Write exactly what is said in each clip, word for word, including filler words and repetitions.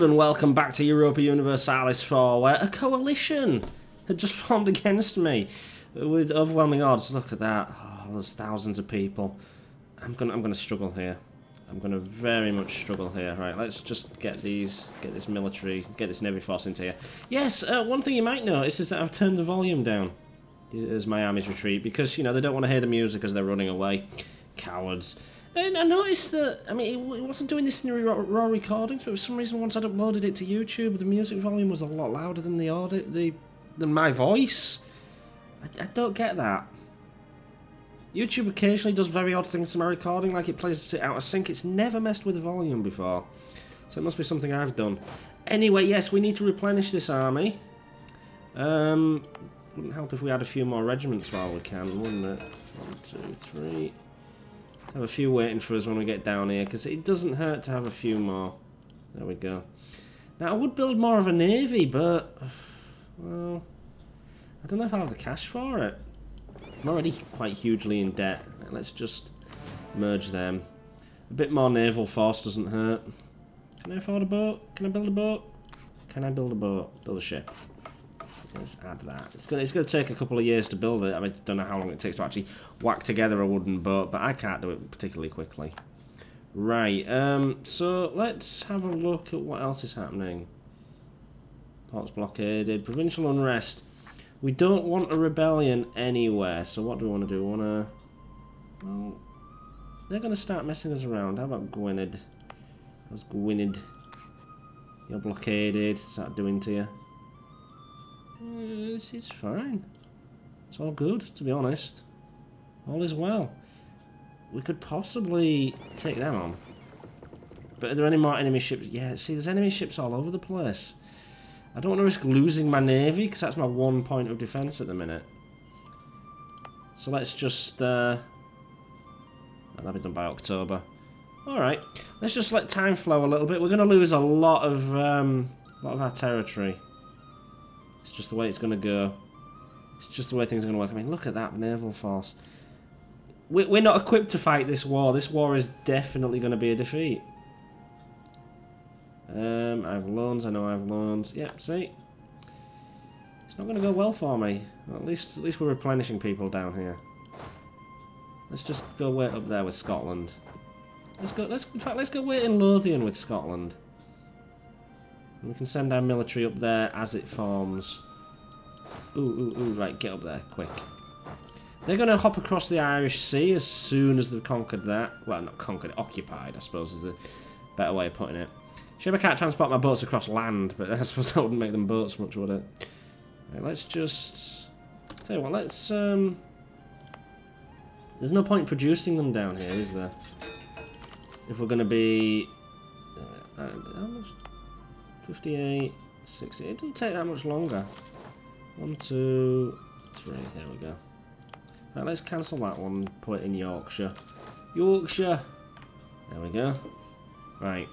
world, and welcome back to Europa Universalis four, where a coalition had just formed against me with overwhelming odds. Look at that. Oh, there's thousands of people. I'm gonna I'm gonna struggle here. I'm gonna very much struggle here. Right, let's just get these, get this military, get this navy force into here. Yes, uh, one thing you might notice is that I've turned the volume down as my armies retreat, because, you know, they don't want to hear the music as they're running away. Cowards. And I noticed that, I mean, it wasn't doing this in raw, raw recordings, but for some reason once I'd uploaded it to YouTube, the music volume was a lot louder than the audio, the, than my voice. I, I don't get that. YouTube occasionally does very odd things to my recording, like it plays it out of sync. It's never messed with the volume before, so it must be something I've done. Anyway, yes, we need to replenish this army. Um, wouldn't help if we had a few more regiments while we can, wouldn't it? One, two, three... Have a few waiting for us when we get down here, because it doesn't hurt to have a few more. There we go. Now, I would build more of a navy, but... well... I don't know if I have the cash for it. I'm already quite hugely in debt. Let's just merge them. A bit more naval force doesn't hurt. Can I afford a boat? Can I build a boat? Can I build a boat? Build a ship. Let's add that. It's going it's to take a couple of years to build it. I mean, I don't know how long it takes to actually whack together a wooden boat, but I can't do it particularly quickly. Right, um, so let's have a look at what else is happening. Ports blockaded. Provincial unrest. We don't want a rebellion anywhere, so what do we want to do? We want to... well, they're going to start messing us around. How about Gwynedd? How's Gwynedd? You're blockaded. What's that doing to you? It's, it's fine. It's all good, to be honest. All is well. We could possibly take them on. But are there any more enemy ships? Yeah, see, there's enemy ships all over the place. I don't want to risk losing my navy, because that's my one point of defense at the minute. So let's just... Uh... that'll be done by October. Alright, let's just let time flow a little bit. We're going to lose a lot of, um, a lot of our territory. It's just the way it's going to go. It's just the way things are going to work. I mean, look at that naval force. We're not equipped to fight this war. This war is definitely going to be a defeat. Um, I have loans. I know I have loans. Yep, see? It's not going to go well for me. Well, at least, at least we're replenishing people down here. Let's just go wait up there with Scotland. Let's go. Let's in fact, let's go wait in Lothian with Scotland. We can send our military up there as it forms. Ooh, ooh, ooh, right, get up there, quick. They're going to hop across the Irish Sea as soon as they've conquered that. Well, not conquered, occupied, I suppose is the better way of putting it. Shame I can't transport my boats across land, but I suppose that wouldn't make them boats much, would it? Right, let's just... tell you what, let's... Um, there's no point producing them down here, is there? If we're going to be... Uh, uh, fifty-eight, sixty, it doesn't take that much longer. One, two, three, there we go. Right, let's cancel that one, put it in Yorkshire. Yorkshire! There we go. Right.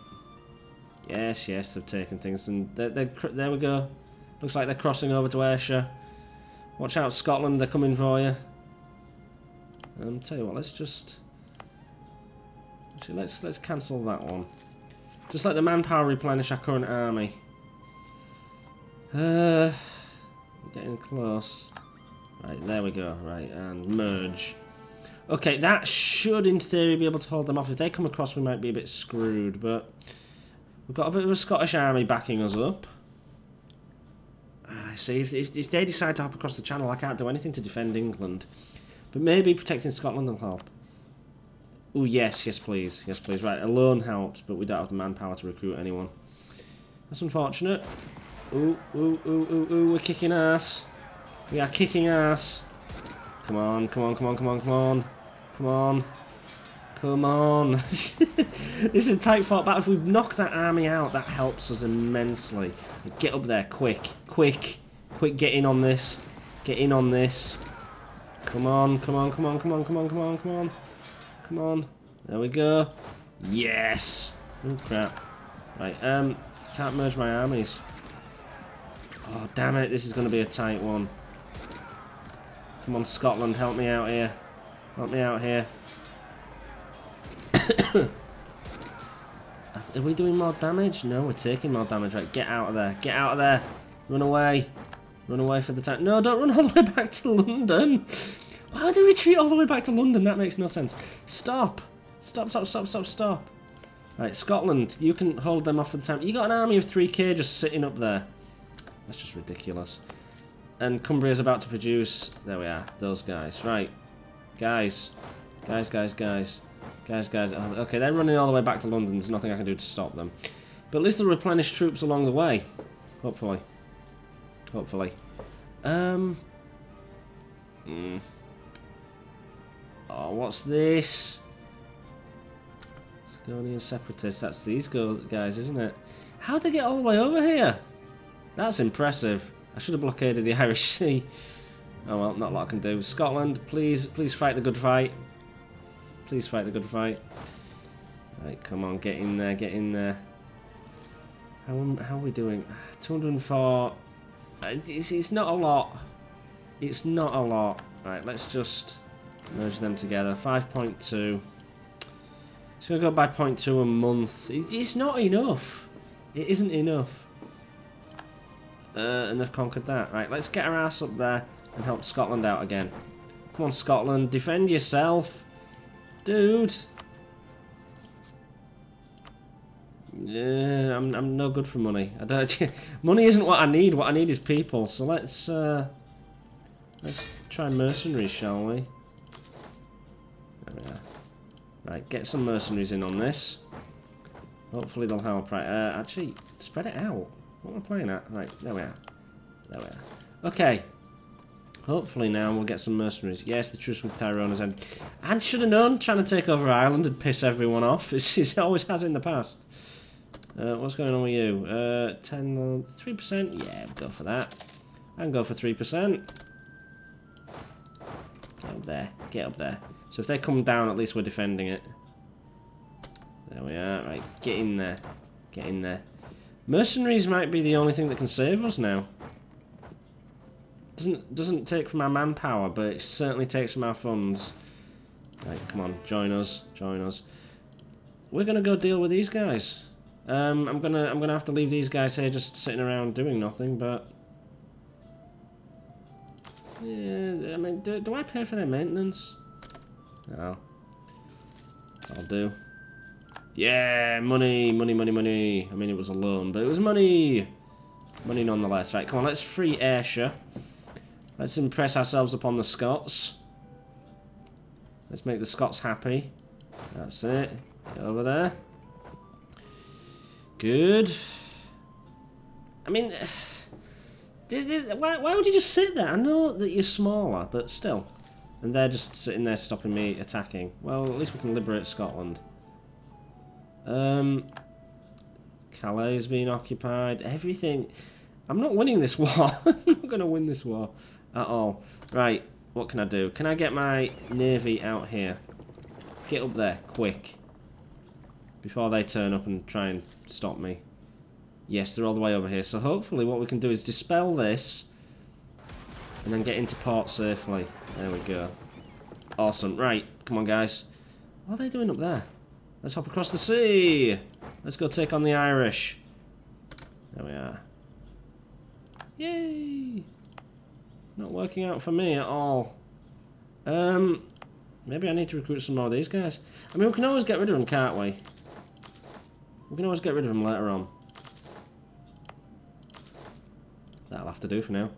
Yes, yes, they've taken things, and they're, they're, there we go. Looks like they're crossing over to Ayrshire. Watch out, Scotland, they're coming for you. Um, tell you what, let's just... actually, let's, let's cancel that one. Just let the manpower replenish our current army. Uh, we're getting close. Right, there we go. Right, and merge. Okay, that should, in theory, be able to hold them off. If they come across, we might be a bit screwed, but... we've got a bit of a Scottish army backing us up. I see, if, if, if they decide to hop across the channel, I can't do anything to defend England. But maybe protecting Scotland will help. Oh yes, yes please, yes please. Right, alone helps, but we don't have the manpower to recruit anyone. That's unfortunate. Ooh, ooh, ooh, ooh, ooh, we're kicking ass. We are kicking ass. Come on, come on, come on, come on, come on. Come on. Come on. This is a tight fought battle. If we knock that army out, that helps us immensely. Get up there, quick, quick, quick, get in on this. Get in on this. Come on, come on, come on, come on, come on, come on, come on. Come on. There we go. Yes! Oh, crap. Right, um, can't merge my armies. Oh, damn it, this is going to be a tight one. Come on, Scotland, help me out here. Help me out here. Are we doing more damage? No, we're taking more damage. Right, get out of there. Get out of there. Run away. Run away for the time. No, don't run all the way back to London. Why would they retreat all the way back to London? That makes no sense. Stop. Stop, stop, stop, stop, stop. Right, Scotland. You can hold them off for the time. You got an army of three K just sitting up there. That's just ridiculous. And Cumbria's about to produce... There we are. Those guys. Right. Guys. Guys, guys, guys. Guys, guys. Okay, they're running all the way back to London. There's nothing I can do to stop them. But at least they'll replenish troops along the way. Hopefully. Hopefully. Um. Mm. Oh, what's this? Sagonian separatists. That's these guys, isn't it? How'd they get all the way over here? That's impressive. I should have blockaded the Irish Sea. Oh well, not a lot I can do. Scotland, please, please fight the good fight. Please fight the good fight. Right, come on, get in there, get in there. How, how are we doing? two hundred and four. It's, it's not a lot. It's not a lot. Right, let's just merge them together. five point two. It's going to go by zero point two a month. It, it's not enough. It isn't enough. Uh, and they've conquered that. Right, let's get our ass up there and help Scotland out again. Come on, Scotland, defend yourself, dude. Yeah, I'm I'm no good for money. I don't. Money isn't what I need. What I need is people. So let's uh, let's try mercenaries, shall we? There we are. Right, get some mercenaries in on this. Hopefully they'll help. Right, uh, actually, spread it out. What am I playing at? Right, there we are. There we are. Okay. Hopefully now we'll get some mercenaries. Yes, the truce with Tyrone has ended. And should have known, trying to take over Ireland and piss everyone off. It's, it always has in the past. Uh, what's going on with you? Uh, ten, three percent? Yeah, we'll go for that. I can go for three percent. Get up there. Get up there. So if they come down, at least we're defending it. There we are. Right, get in there. Get in there. Mercenaries might be the only thing that can save us now. Doesn't doesn't take from our manpower, but it certainly takes from our funds. Right, come on, join us, join us. We're gonna go deal with these guys. Um, I'm gonna I'm gonna have to leave these guys here just sitting around doing nothing. But yeah, I mean, do, do I pay for their maintenance? No, I'll do. Yeah, money, money, money, money. I mean, it was a loan, but it was money. Money nonetheless. Right, come on, let's free Ayrshire. Let's impress ourselves upon the Scots. Let's make the Scots happy. That's it. Get over there. Good. I mean, why, why would you just sit there? I know that you're smaller, but still. And they're just sitting there stopping me attacking. Well, at least we can liberate Scotland. Um, Calais being occupied, everything. I'm not winning this war. I'm not going to win this war at all. Right, what can I do? Can I get my navy out here? Get up there, quick. Before they turn up and try and stop me. Yes, they're all the way over here. So hopefully what we can do is dispel this. And then get into port safely. There we go. Awesome. Right, come on guys. What are they doing up there? Let's hop across the sea. Let's go take on the Irish. There we are. Yay! Not working out for me at all. Um, maybe I need to recruit some more of these guys. I mean, we can always get rid of them, can't we? We can always get rid of them later on. That'll have to do for now.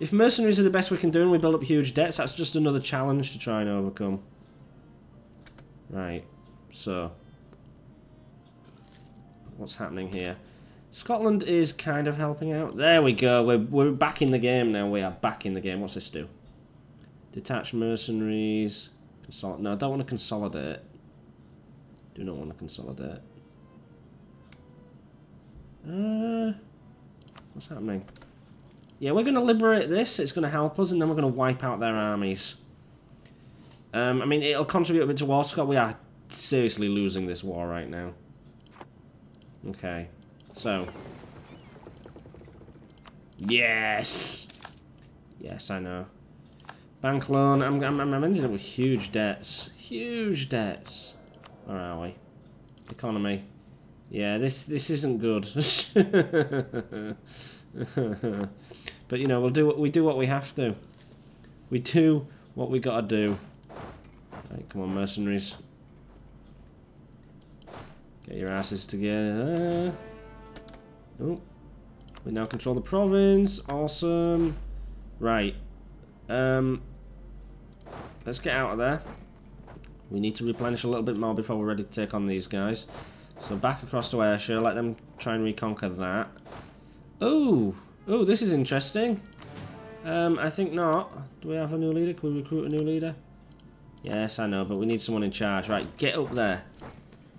If mercenaries are the best we can do and we build up huge debts, that's just another challenge to try and overcome. Right. So, what's happening here? Scotland is kind of helping out. There we go. We're, we're back in the game now. We are back in the game. What's this do? Detach mercenaries. Consol- no, I don't want to consolidate. Do not want to consolidate. Uh, what's happening? Yeah, we're going to liberate this. It's going to help us, and then we're going to wipe out their armies. Um, I mean, it'll contribute a bit to war. Scott, we are... seriously losing this war right now. Okay, so yes, yes, I know. Bank loan. I'm I'm, I'm ending up with huge debts, huge debts. Where are we? Economy. Yeah, this this isn't good. But you know, we'll do what we do what we have to. We do what we gotta do. Right, come on, mercenaries. Get your asses together. Oh, we now control the province. Awesome. Right. Um. Let's get out of there. We need to replenish a little bit more before we're ready to take on these guys. So back across to Ayrshire. Let them try and reconquer that. Oh, oh, this is interesting. Um, I think not. Do we have a new leader? Can we recruit a new leader? Yes, I know, but we need someone in charge. Right, get up there.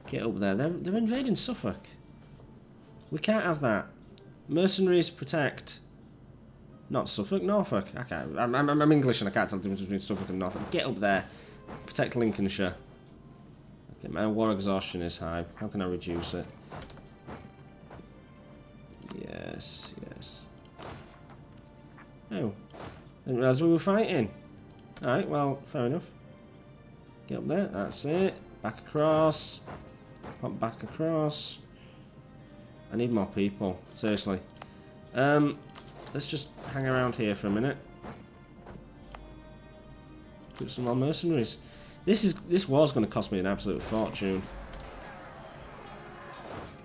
Get up there. They're, they're invading Suffolk. We can't have that. Mercenaries protect. Not Suffolk, Norfolk. I can't. I'm, I'm, I'm English and I can't tell the difference between Suffolk and Norfolk. Get up there. Protect Lincolnshire. Okay, my war exhaustion is high. How can I reduce it? Yes, yes. Oh. Didn't realise we were fighting. Alright, well, fair enough. Get up there. That's it. Back across. Pop back across. I need more people. Seriously. Um... Let's just hang around here for a minute. Put some more mercenaries. This is this war's going to cost me an absolute fortune.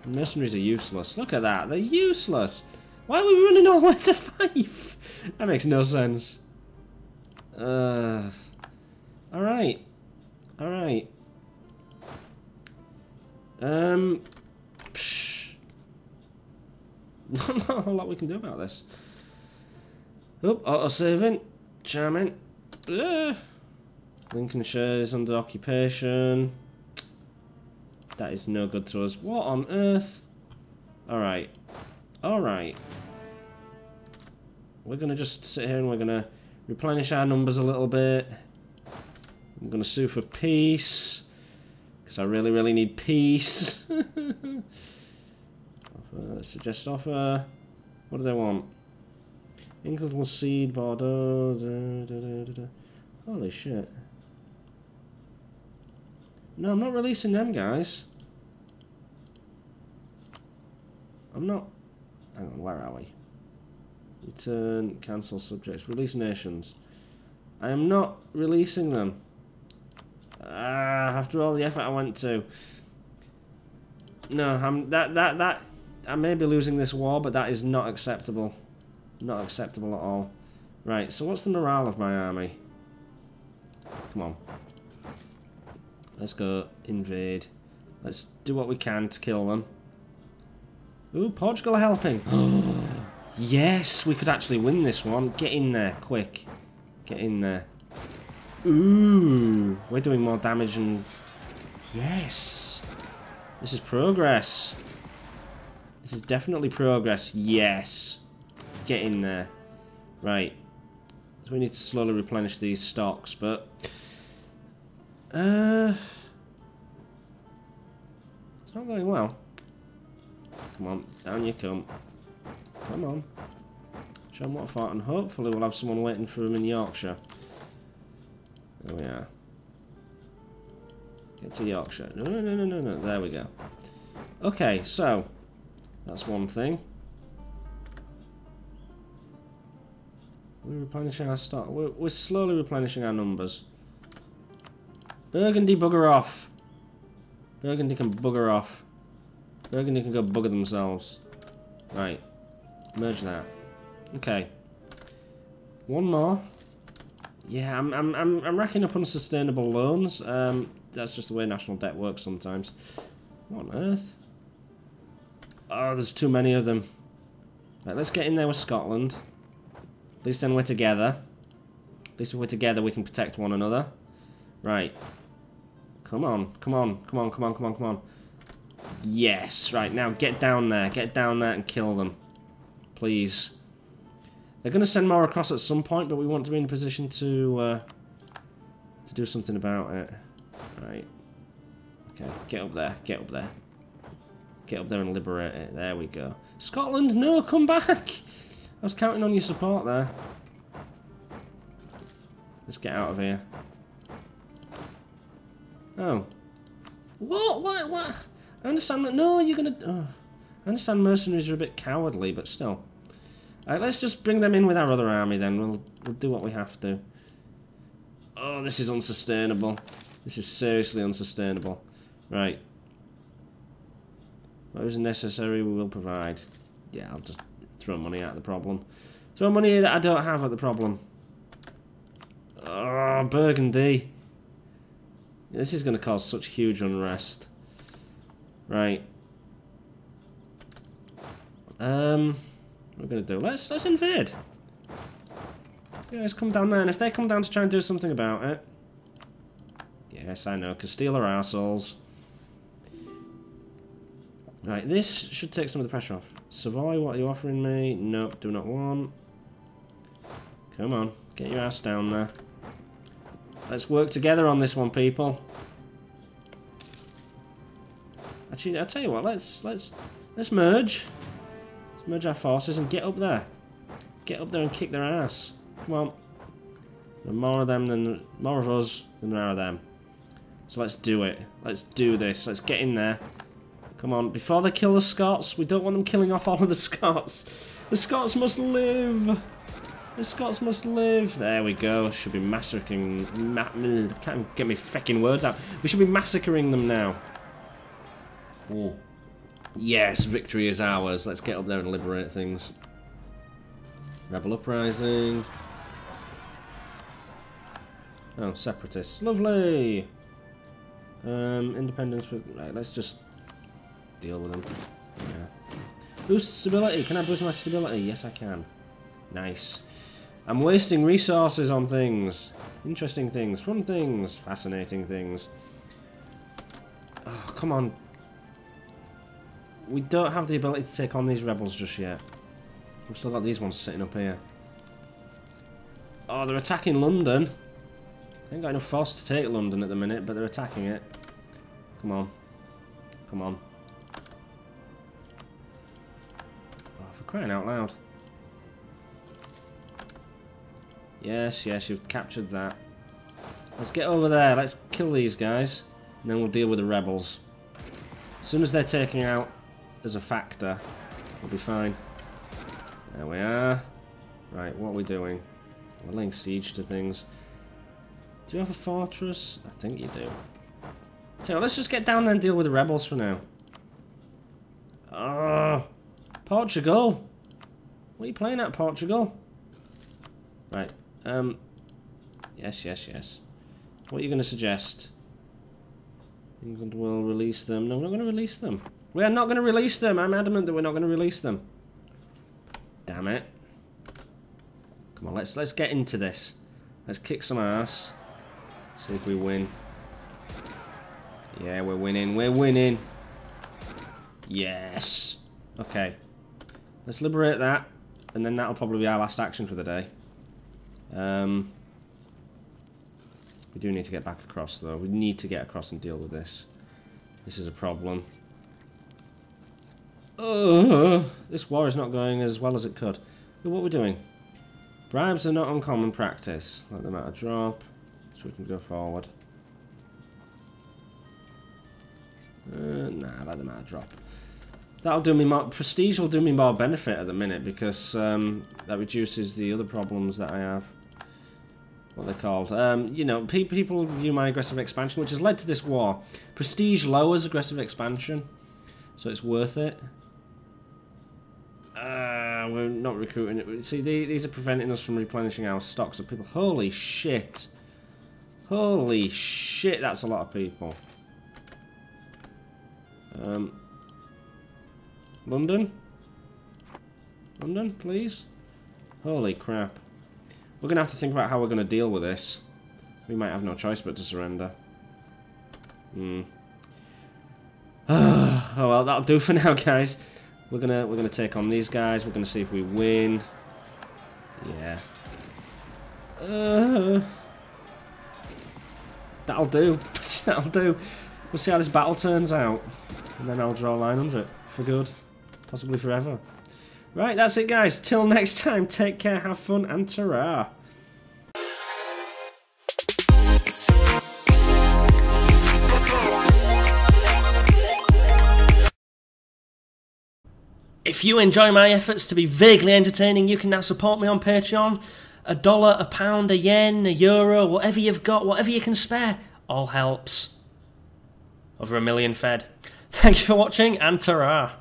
Mercenaries are useless. Look at that, they're useless. Why are we running all the way to five? That makes no sense. Uh, all right, all right. Um, psh. Not a lot we can do about this. Oh, auto-saving. Charming. Uh, Lincolnshire is under occupation. That is no good to us. What on earth? Alright. Alright. We're going to just sit here and we're going to replenish our numbers a little bit. I'm going to sue for peace. Because I really, really need peace. Offer, suggest offer. What do they want? England will cede Bordeaux. Da, da, da, da, da. Holy shit. No, I'm not releasing them guys. I'm not. Hang on, where are we? Return, cancel subjects, release nations. I am not releasing them. Ah, after all the effort I went to. No, I'm. That, that, that. I may be losing this war, but that is not acceptable. Not acceptable at all. Right, so what's the morale of my army? Come on. Let's go invade. Let's do what we can to kill them. Ooh, Portugal are helping. Yes, we could actually win this one. Get in there, quick. Get in there. Ooh, we're doing more damage and... Yes! This is progress. This is definitely progress. Yes! Get in there. Right. So we need to slowly replenish these stocks, but... Uh... It's not going well. Come on. Down you come. Come on. Show them what I thought, and hopefully we'll have someone waiting for him in Yorkshire. There we are. Get to Yorkshire. No, no, no, no, no. There we go. Okay, so... That's one thing. We're replenishing our stock. We're, we're slowly replenishing our numbers. Burgundy, bugger off. Burgundy can bugger off. Burgundy can go bugger themselves. Right. Merge that. Okay. One more. Yeah, I'm I'm I'm, I'm racking up unsustainable loans. Um, that's just the way national debt works sometimes. What on earth? Oh, there's too many of them. Right, let's get in there with Scotland. At least then we're together. At least if we're together we can protect one another. Right. Come on, come on, come on, come on, come on, come on. Yes, right, now get down there. Get down there and kill them. Please. They're going to send more across at some point, but we want to be in a position to, uh, to do something about it. Right. Okay, get up there, get up there. Get up there and liberate it. There we go. Scotland, no, come back! I was counting on your support there. Let's get out of here. Oh. What? What? What? I understand that. No, you're gonna... Oh. I understand mercenaries are a bit cowardly, but still. Alright, let's just bring them in with our other army then. We'll, we'll do what we have to. Oh, this is unsustainable. This is seriously unsustainable. Right. What is necessary, we will provide. Yeah, I'll just throw money at the problem. Throw money that I don't have at the problem. Oh, Burgundy. This is going to cause such huge unrest. Right. Um, what are we going to do? Let's, let's invade. Yeah, let's come down there. And if they come down to try and do something about it. Yes, I know. Castilla are arseholes. Right, this should take some of the pressure off. Savoy, what are you offering me? Nope, do not want. Come on, get your ass down there. Let's work together on this one, people. Actually, I'll tell you what, let's let's let's merge. Let's merge our forces and get up there. Get up there and kick their ass. Come on. There are more of them than more of us than there are of them. So let's do it. Let's do this. Let's get in there. Come on, before they kill the Scots, we don't want them killing off all of the Scots. The Scots must live. The Scots must live. There we go. Should be massacring. Ma can't get me fucking words out. We should be massacring them now. Oh. Yes, victory is ours. Let's get up there and liberate things. Rebel uprising. Oh, separatists. Lovely. Um, independence. With, right, let's just. Deal with them. Yeah. Boost stability. Can I boost my stability? Yes, I can. Nice. I'm wasting resources on things. Interesting things. Fun things. Fascinating things. Oh, come on. We don't have the ability to take on these rebels just yet. We've still got these ones sitting up here. Oh, they're attacking London. I ain't got enough force to take London at the minute, but they're attacking it. Come on. Come on. Crying out loud. Yes, yes, you've captured that. Let's get over there. Let's kill these guys. And then we'll deal with the rebels. As soon as they're taken out as a factor, we'll be fine. There we are. Right, what are we doing? We're laying siege to things. Do you have a fortress? I think you do. So let's just get down there and deal with the rebels for now. Oh. Portugal! What are you playing at, Portugal? Right, um... Yes, yes, yes. What are you going to suggest? England will release them. No, we're not going to release them. We are not going to release them! I'm adamant that we're not going to release them. Damn it. Come on, let's, let's get into this. Let's kick some ass. See if we win. Yeah, we're winning. We're winning. Yes! Okay. Let's liberate that, and then that'll probably be our last action for the day. Um, we do need to get back across, though. We need to get across and deal with this. This is a problem. Uh, this war is not going as well as it could. Look what we're doing. Bribes are not uncommon practice. Let them at a drop, so we can go forward. Uh, nah, let them at a drop. That'll do me more, prestige will do me more benefit at the minute because um, that reduces the other problems that I have. What they're called. Um, you know, pe people view my aggressive expansion, which has led to this war. Prestige lowers aggressive expansion, so it's worth it. Uh, we're not recruiting. See, they, these are preventing us from replenishing our stocks of people. Holy shit. Holy shit, that's a lot of people. Um... London? London, please? Holy crap. We're going to have to think about how we're going to deal with this. We might have no choice but to surrender. Hmm. Oh, well, that'll do for now, guys. We're going to we're gonna take on these guys. We're going to see if we win. Yeah. Uh, that'll do. That'll do. We'll see how this battle turns out. And then I'll draw a line under it. For good. Possibly forever. Right, that's it, guys. Till next time, take care, have fun, and ta-ra. If you enjoy my efforts to be vaguely entertaining, you can now support me on Patreon. A dollar, a pound, a yen, a euro, whatever you've got, whatever you can spare, all helps. Over a million fed. Thank you for watching, and ta-ra.